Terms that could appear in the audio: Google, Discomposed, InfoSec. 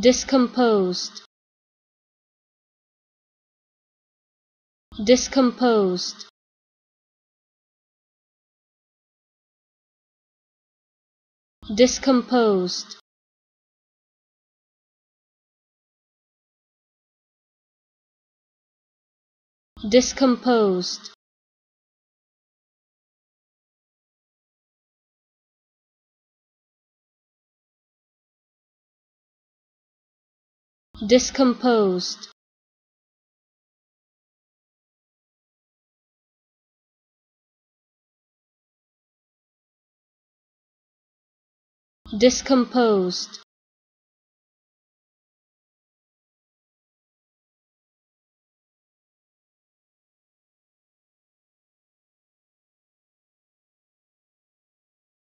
Discomposed. Discomposed. Discomposed. Discomposed. Discomposed. Discomposed.